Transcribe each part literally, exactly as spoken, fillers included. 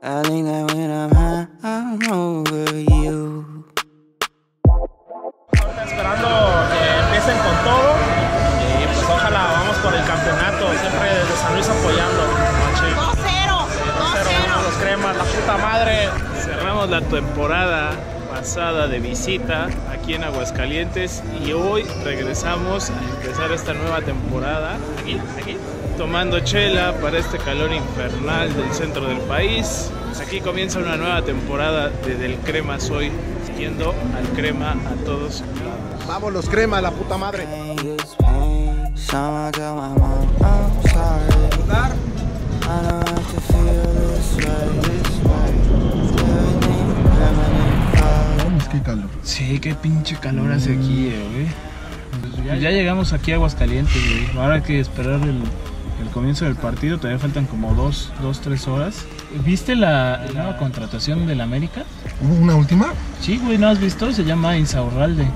I think that when I'm high, I'm over you. Ahorita esperando que empiecen con todo y pues ojalá vamos por el campeonato, siempre desde San Luis apoyando. dos cero, dos cero, Los Cremas, la puta madre. Cerramos la temporada pasada de visita aquí en Aguascalientes y hoy regresamos a empezar esta nueva temporada aquí, aquí. Tomando chela para este calor infernal del centro del país. Aquí comienza una nueva temporada de Del Crema Soy, siguiendo al Crema a todos lados. Vamos Los Crema, la puta madre. Vamos, qué calor. Sí, qué pinche calor hace aquí, güey. Ya, ya llegamos aquí a Aguascalientes, güey. Ahora hay que esperar el... el comienzo del partido, todavía faltan como dos, dos, tres horas. ¿Viste la, la nueva contratación del América? ¿Una última? Sí, güey, ¿no has visto? Se llama Insaurralde.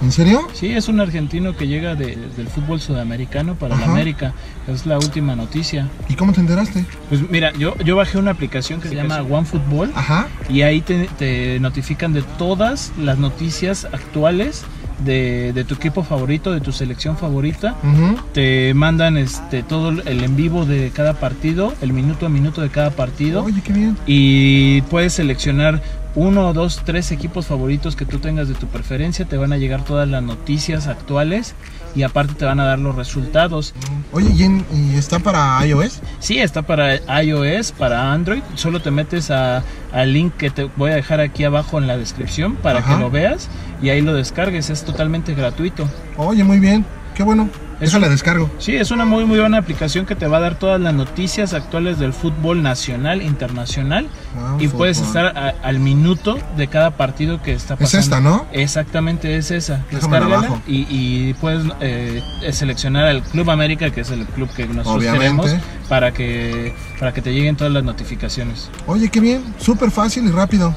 ¿En serio? Sí, es un argentino que llega de, del fútbol sudamericano para el América. Es la última noticia. ¿Y cómo te enteraste? Pues mira, yo, yo bajé una aplicación que se llama OneFootball. Ajá. Y ahí te, te notifican de todas las noticias actuales. De, de tu equipo favorito, de tu selección favorita. Uh-huh. Te mandan este todo el en vivo de cada partido, el minuto a minuto de cada partido. Oye, qué bien. Y puedes seleccionar uno, dos, tres equipos favoritos que tú tengas de tu preferencia. Te van a llegar todas las noticias actuales y aparte te van a dar los resultados. Oye, ¿y, en, y está para iOS? Sí, está para iOS, para Android. Solo te metes a, al link que te voy a dejar aquí abajo en la descripción para Ajá. que lo veas y ahí lo descargues. Es totalmente gratuito. Oye, muy bien, qué bueno. Eso la descargo. Sí, es una muy muy buena aplicación que te va a dar todas las noticias actuales del fútbol nacional, internacional. Wow, y fútbol. Puedes estar a, al minuto de cada partido que está pasando. Es esta, ¿no? Exactamente, es esa. Descárgala y, y puedes eh, seleccionar al Club América, que es el club que nosotros Obviamente. tenemos, para que, para que te lleguen todas las notificaciones. Oye, qué bien, súper fácil y rápido.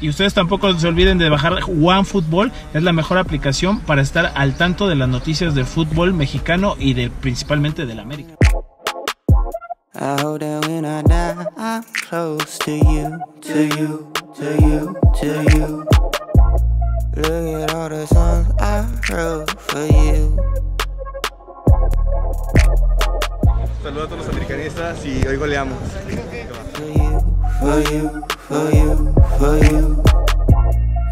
Y ustedes tampoco se olviden de bajar OneFootball, es la mejor aplicación para estar al tanto de las noticias del fútbol mexicano y de, principalmente del América. Saludos a todos los americanistas y hoy goleamos. For you, for you, for you.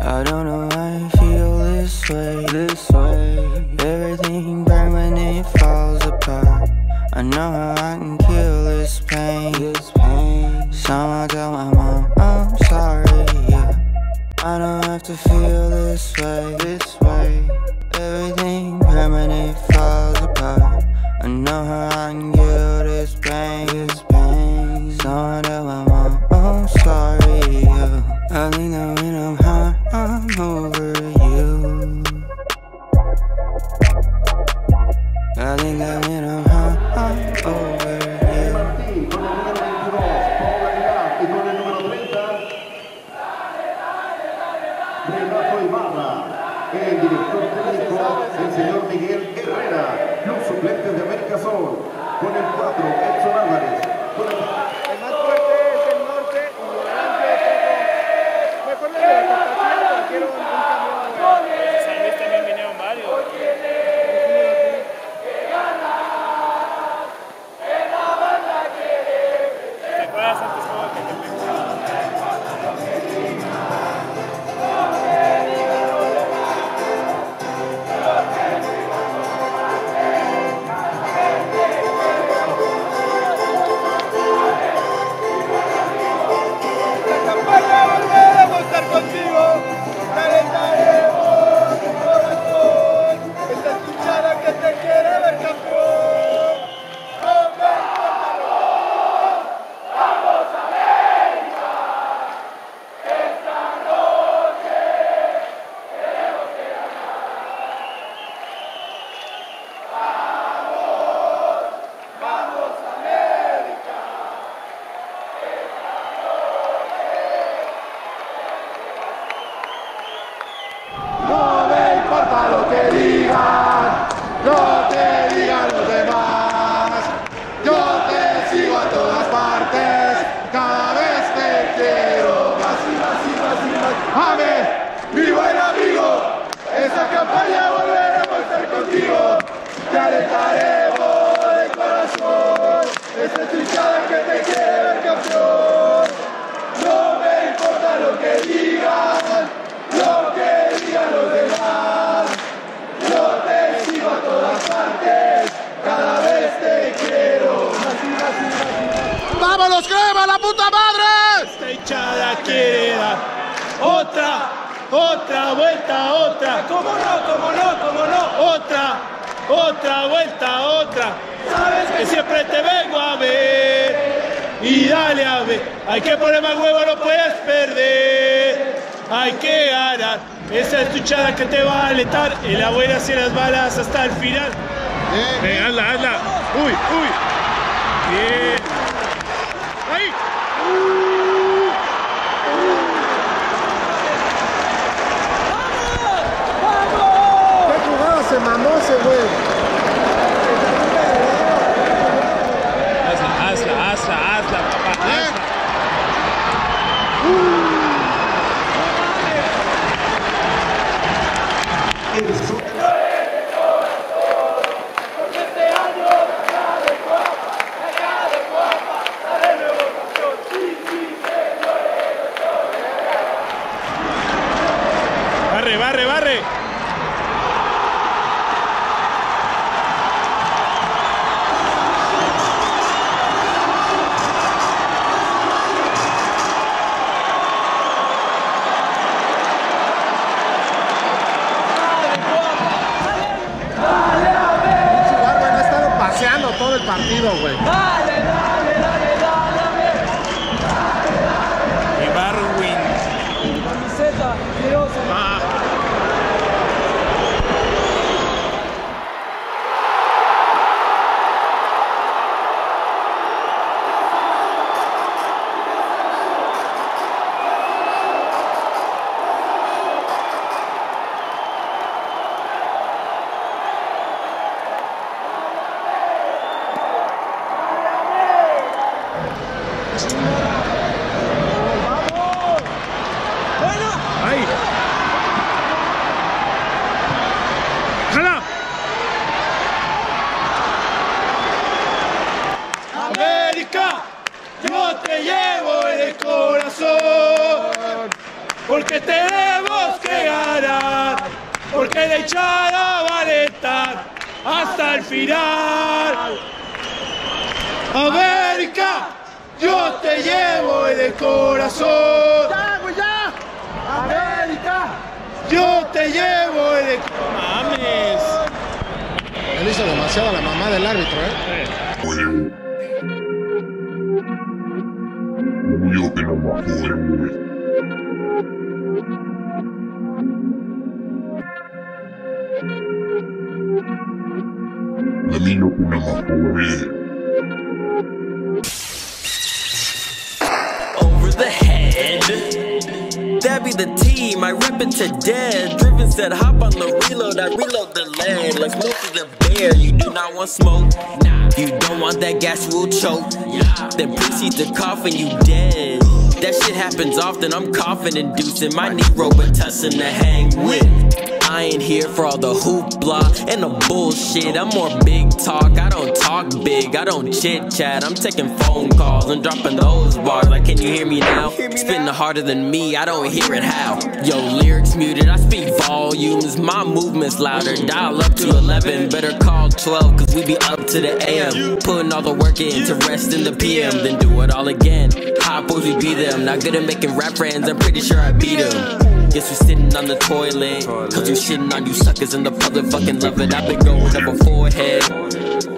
I don't know why I feel this way, this way. Everything permanent falls apart. I know how I can kill this pain, this pain. Somehow tell my mom I'm sorry, yeah. I don't have to feel this way, this way. Everything permanent falls apart. I know how I can kill this pain, this pain. Somehow tell my mom I'm sorry, yeah. I think that when I'm high, I'm over you. I think that when I'm high, I'm over you. Renato Ibarra, el director técnico, el señor Miguel Herrera. Los suplentes de América son con el cuatro, Edson Álvarez. Con el... ¡Vamos! a la puta madre. Esta hinchada quiere dar otra, otra vuelta, otra. ¿Cómo no, cómo no, cómo no? Otra, otra vuelta, otra. Sabes que siempre te vengo a ver y dale a ver. Hay que poner más huevo, no puedes perder. Hay que ganar. Esa es tu hinchada que te va a alentar y la voy a ir hacia las balas hasta el final. Eh, hazla, hazla. Uy, uy. Bien. Ahí. ¡Vamos! ¡Vamos! ¡Qué jugada se mamó ese güey! Hazla, hazla, hazla, hazla, papá. Hazla. Uh. Barre, barre. Dale, dale. Su barba no ha estado paseando todo el partido, güey. Dale, dale, dale, dale. Y Barwin. Camiseta, Dios. Porque tenemos que ganar, porque la hinchada va a alentar hasta el final. América, yo te llevo en el corazón. ¡Ya, güey, ya! América, yo te llevo en el corazón. ¡Mames! Él hizo demasiado a la mamá del árbitro, ¿eh? Yo te lo bajo de mí. Camino con una mejor vida. That be the team, I rip it to dead. Driven said hop on the reload, I reload the lead. Like Smokey the Bear, you do not want smoke. Nah, you don't want that gas, you will choke. Yeah, then proceed to cough and you dead. That shit happens often, I'm coughing, inducing my Nero, but tussin' to hang with. I ain't here for all the hoopla and the bullshit. I'm more big talk, I don't talk big, I don't chit chat. I'm taking phone calls and dropping those bars. Like, can you hear me now? Spitting harder than me, I don't hear it how. Yo, lyrics muted, I speak volumes. My movement's louder, dial up to eleven. Better call twelve, cause we be up to the A M. Putting all the work in to rest in the P M. Then do it all again, hot boys we be them. Not good at making rap friends, I'm pretty sure I beat them. Guess we're sitting on the toilet, cause you shitting on you suckers in the public fucking love it. I've been going up a forehead,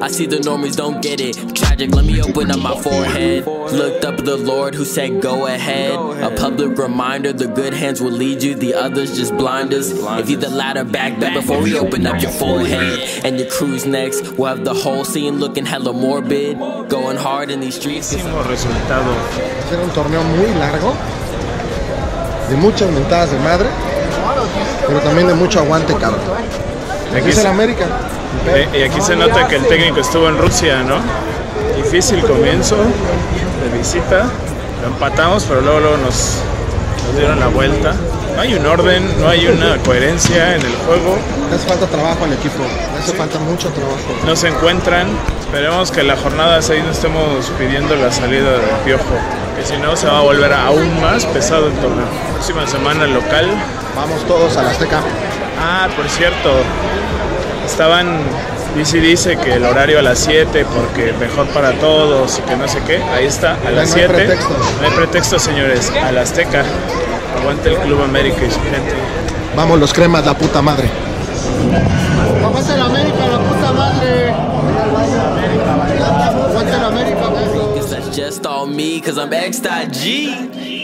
I see the normies don't get it. Tragic, let me open up my forehead. Looked up at the Lord who said go ahead. A public reminder, the good hands will lead you, the others just blind us. If you the latter, back back before we open up your forehead. And your crew's next, we'll have the whole scene looking hella morbid. Going hard in these streets. Era un torneo muy largo, de muchas mentadas de madre, pero también de mucho aguante, cabrón. Y aquí es el América. Y aquí se nota que el técnico estuvo en Rusia, ¿no? Difícil comienzo de visita, lo empatamos, pero luego, luego nos, nos dieron la vuelta. No hay un orden, no hay una coherencia en el juego. Hace falta trabajo al equipo, hace falta mucho trabajo. No se encuentran, esperemos que la jornada seis no estemos pidiendo la salida del Piojo. Que si no se va a volver aún más pesado el torneo. Próxima semana local. Vamos todos a la Azteca. Ah, por cierto, estaban Y si dice que el horario a las siete porque mejor para todos y que no sé qué, ahí está, a las siete. No hay pretextos. No hay pretextos, señores. A la Azteca. Aguante el Club América y su gente. Vamos los cremas, la puta madre. Vamos el América, la puta madre. Aguante el América, güey.